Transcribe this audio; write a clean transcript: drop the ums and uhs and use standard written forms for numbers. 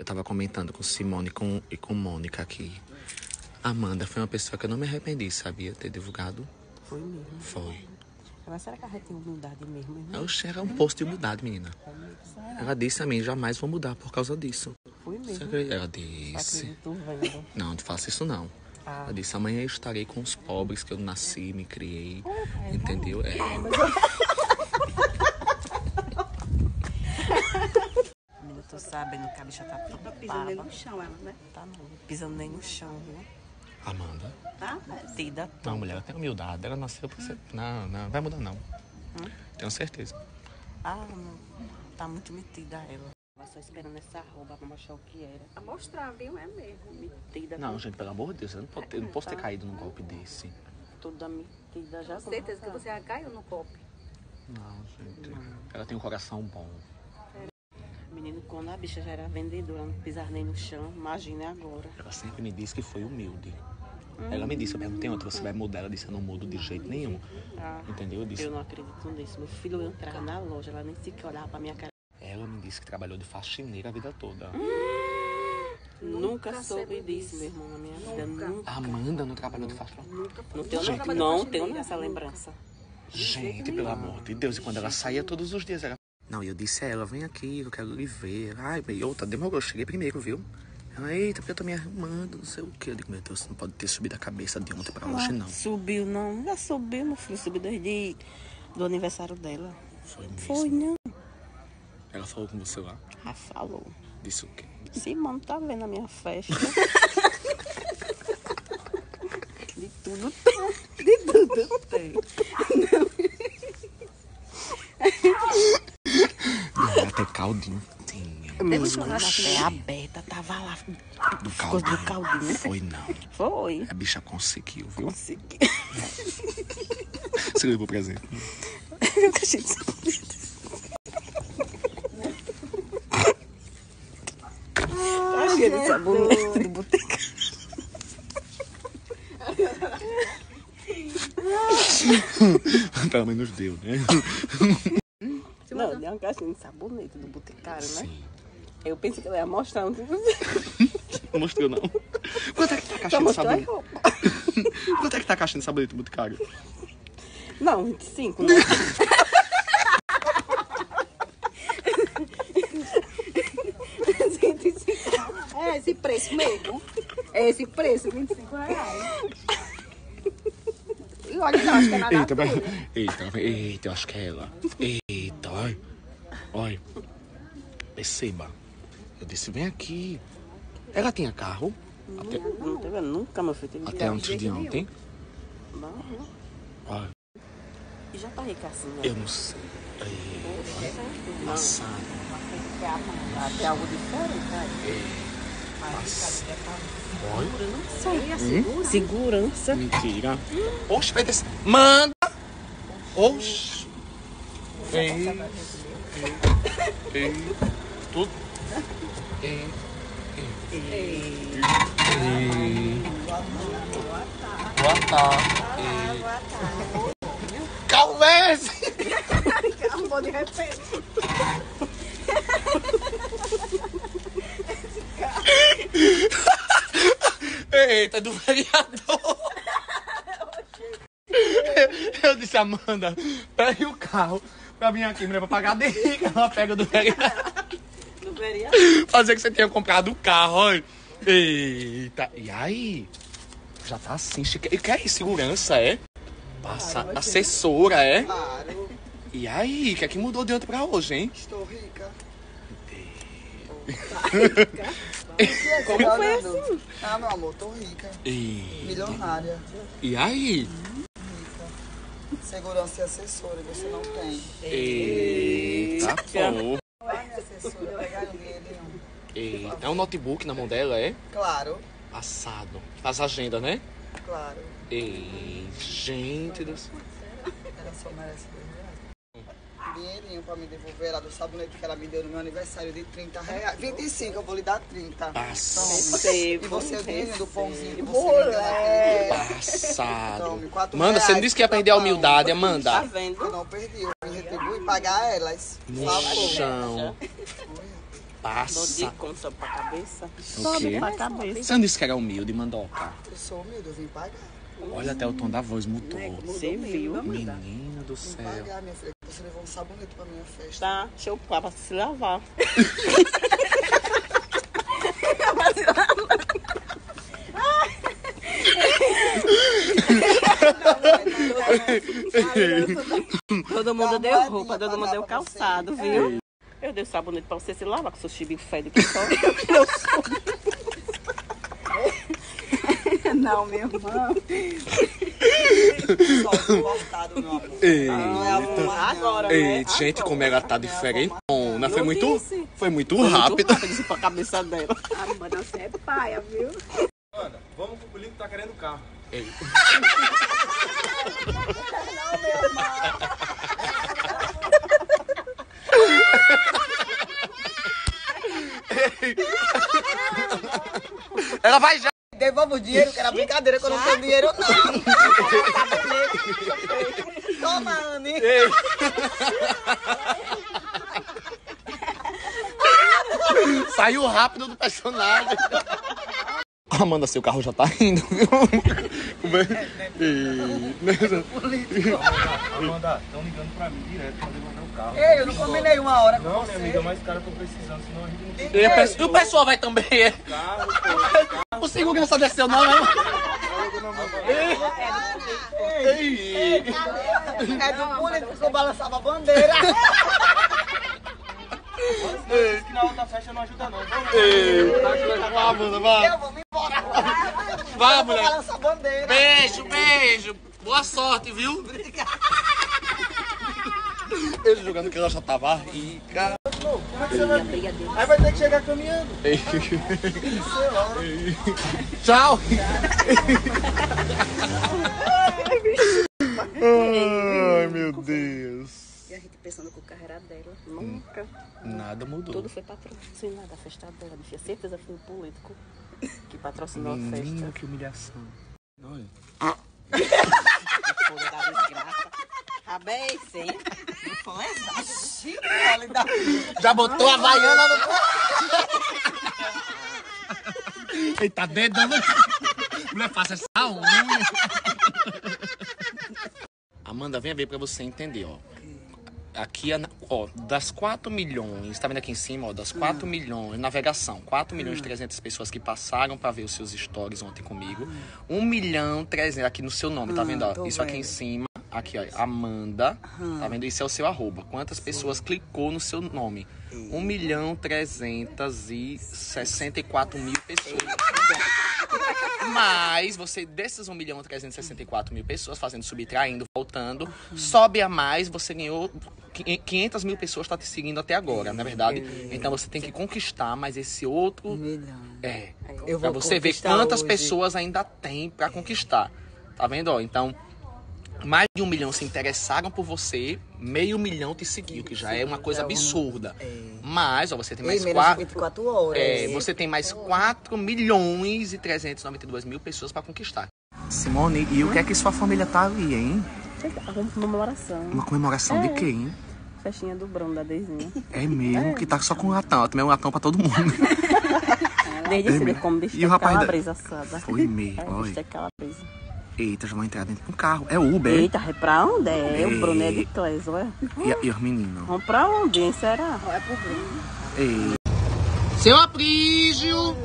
Eu tava comentando com Simone e com Mônica aqui. Amanda foi uma pessoa que eu não me arrependi, sabia? Ter divulgado. Foi mesmo? Foi. Agora, será que ela tem humildade mesmo? Né? Oxe, era um posto de humildade, menina. Ela disse a mim, jamais vou mudar por causa disso. Foi mesmo? Ela disse... Não, não faça isso não. Ah. Ela disse, amanhã eu estarei com os pobres que eu nasci, me criei. É, entendeu? É. Tô sabendo que a bicha tá toda pisando nem no chão, ela, né? Tá não, pisando nem no chão, viu? Amanda? Tá, mas... Não, mulher, ela tem humildade, ela nasceu pra ser... Não, não, vai mudar não. Tenho certeza. Ah, não. Tá muito metida ela. Tava só esperando essa roupa pra mostrar o que era. A mostrar, viu? É mesmo, metida. Não, gente, pelo amor de Deus, eu não posso ter caído num golpe desse. Toda metida, já... Com certeza que você caiu no golpe. Não, gente. Não. Ela tem um coração bom. Menino, quando a bicha já era vendedora, não pisava nem no chão, imagina agora. Ela sempre me disse que foi humilde. Ela me disse, eu perguntei outra, você vai mudar? Ela disse, eu não mudo de jeito nenhum. Ah, entendeu? Eu disse, eu não acredito nisso. Meu filho entrava na loja, ela nem sequer olhava pra minha cara. Ela me disse que trabalhou de faxineira a vida toda. Nunca soube disso, meu irmão, na minha vida. Nunca. Amanda não trabalhou de faxineira? Nunca. Não tenho nessa lembrança. Gente, pelo amor de Deus, e quando ela saía todos os dias, ela... Não, eu disse a ela, vem aqui, eu quero lhe ver. Ai, outra, demorou, eu cheguei primeiro, viu? Ela, eita, porque eu tô me arrumando, não sei o quê. Eu digo, meu Deus, você não pode ter subido a cabeça de ontem pra hoje, não. Subiu, não. Já subiu, meu filho, subiu desde do aniversário dela. Foi mesmo? Foi, não. Ela falou com você lá? Ah, falou. Disse o quê? Simão tá vendo a minha festa. De tudo tem. De tudo tem. Até caldinho tinha. Ela até aberta, tava lá. Do caldinho. Do caldinho. Foi não. Foi. A bicha conseguiu, viu? Conseguiu. Você levou o presente? Eu achei de sabonete do boteco. Pelo menos deu, né? Não, deu uma caixinha de sabonete do Boticário, né? Sim. Eu pensei que ela ia mostrar, não mostrou, não. Quanto é que tá a caixinha de sabonete? Quanto é que tá a caixinha de sabonete do Boticário? Não, 25, né? É esse preço mesmo. É esse preço, 25 reais. E olha, não, acho que é nada. Eita, eu acho que é ela. Olha, perceba, eu disse, vem aqui. Ela tinha carro? Nunca, meu filho. Até antes de ontem? Não. Olha. E já tá rica assim, né? Eu não sei. Passado. Até algo diferente aí. Olha. Segurança. Mentira. Oxe, vai descer. Manda. Oxe. Eita, do vereador. Eu disse, Amanda, pegue o carro. Pra vir aqui, mulher, pra pagar de rica, ela pega do vereador. Do vereador? Fazer que você tenha comprado o carro, olha. Eita. E aí? Já tá assim, chique. E que é segurança, é? Passa, claro, assessora, é? Claro. E aí? O que é que mudou de ontem pra hoje, hein? Estou rica. Tá rica? Como foi assim? Ah, meu amor, tô rica. Eita. Milionária. E aí? Segurança e assessora, você não tem. Eita, pô. Eita, é um notebook na mão dela, é? Claro. Passado. Faz agenda, né? Claro. Ei, gente do céu. Ela só merece R$2. Dinheirinho pra me devolver ela do sabonete que ela me deu no meu aniversário de R$30. 25, eu vou lhe dar 30. Passado. E você é dinheiro do pãozinho que você me deu naquele. Passado. Manda, você não disse que ia perder a humildade, Amanda. Tá vendo? Eu não perdi, eu retribuí pagar elas. No chão. passa. Não conta sobre a cabeça. Sobre a cabeça. Você não disse que era humilde, Mandoca? Eu sou humilde, eu vim pagar. Olha, até o tom da voz mudou. Você viu? Menina do céu. Vim pagar, minha filha. Você levou um sabonete pra minha festa. Tá, deixa eu parar pra se lavar. Todo mundo deu roupa, todo mundo deu calçado, viu? Eu dei sabonete pra você se lavar com seu chibinho fedido que só. Não, meu irmão. Só voltado, meu amor. Eita. Agora, eita, né? Gente, como ela tá diferentona. Foi muito rápido. Isso pra cabeça dela. Ah, mano, você é paia, viu? Mano, vamos pro bolinho que tá querendo o carro. Ei. Não, meu irmão. Ela vai já. Devolve o dinheiro, que era brincadeira, que eu não tenho dinheiro, não. Toma, Anne. Saiu rápido do personagem. Amanda, seu carro já tá indo, viu? Como é? Amanda, estão ligando pra mim direto pra levantar o carro. Ei, eu não combinei uma hora com você. Não, minha amiga, mas cara, tô precisando, senão a gente não tem. E o pessoal vai também. O segurança desceu, não, né? É do político que eu balançava a bandeira. Que na outra festa não ajuda, não. Vá, Amanda, vá. Eu vou me embora. Vá, mulher. Beijo, beijo. Boa sorte, viu? Obrigada. Eu jogando que ela já tava rica. Aí vai ter que chegar caminhando. Tchau. Ai, meu Deus. E a gente pensando que o carro era dela. Nunca. Nada mudou. Tudo foi patrocinado. A festa dela. Tinha certeza que foi um político que patrocinou a festa. Menino, que humilhação. Olha. Foi da desgraça. Abeice, hein? Não foi essa? Já botou a Havaiana no... Eita, dedão. Mulher, faça essa unha. Amanda, vem ver pra você entender, ó. Aqui, ó, das 4 milhões, tá vendo aqui em cima, ó, das 4 milhões, navegação, 4 milhões e 300 pessoas que passaram pra ver os seus stories ontem comigo, 1 milhão 300, aqui no seu nome, tá vendo, ó, isso vendo. Aqui em cima, aqui, ó, Amanda, tá vendo, isso é o seu arroba, quantas pessoas clicou no seu nome, 1 milhão 364 mil pessoas. Mas você, desses 1 milhão 364 mil pessoas, fazendo, subtraindo, voltando, sobe a mais, você ganhou 500 mil pessoas tá te seguindo até agora, não é verdade? Então você tem que conquistar mais esse outro... Milhão. É, pra você ver quantas pessoas ainda tem pra conquistar. Tá vendo, ó? Então, mais de 1 milhão se interessaram por você, meio milhão te seguiu, que já é uma coisa absurda. Mas, ó, você tem mais 4 horas. É, você tem mais 4 milhões e 392 mil pessoas para conquistar. Simone, e o que é que sua família tá ali, hein? Uma comemoração. Uma comemoração de quê, hein? Festinha do Bruno, da Deizinha. É mesmo, que tá só com latão, também um latão para todo mundo. Desde cedo, como bicho de calabresa assada. Foi mesmo, olha. Bicho de calabresa. Eita, já vão entrar dentro de um carro. É Uber. Eita, é pra onde? É o Bruno é de Clésio, é? E os meninos? Vão pra onde, hein? Será? É pro Bruno. Seu Aprígio!